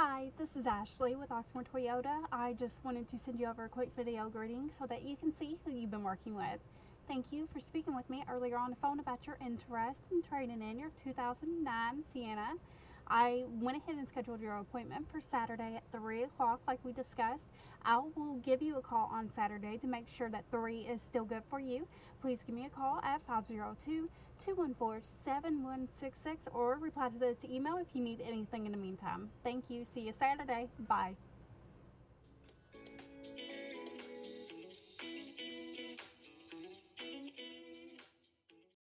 Hi, this is Ashley with Oxmoor Toyota. I just wanted to send you over a quick video greeting so that you can see who you've been working with. Thank you for speaking with me earlier on the phone about your interest in trading in your 2009 Sienna. I went ahead and scheduled your appointment for Saturday at 3 o'clock like we discussed. I will give you a call on Saturday to make sure that 3 is still good for you. Please give me a call at 502-214-7166 or reply to this email if you need anything in the meantime. Thank you. See you Saturday. Bye.